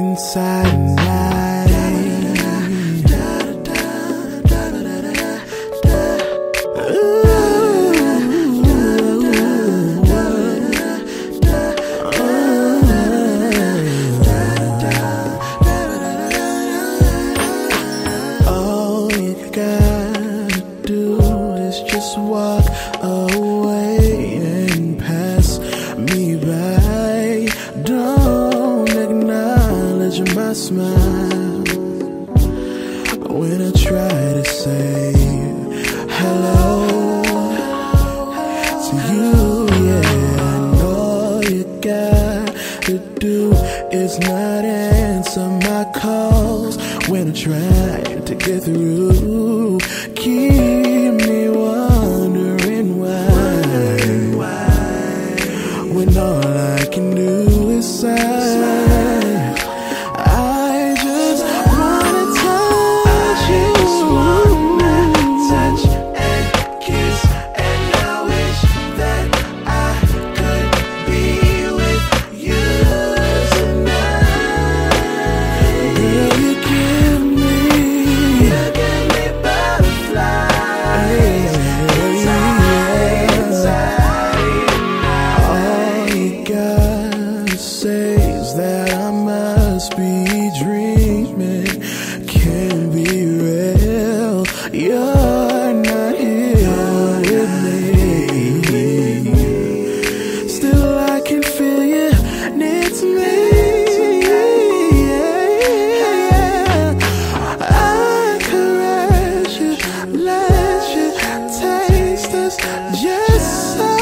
inside and smile when I try to say hello to you. Yeah, and all you got to do is not answer my calls when I try to get through. Keep me wondering why, when all I can do is sigh. Yes, sir.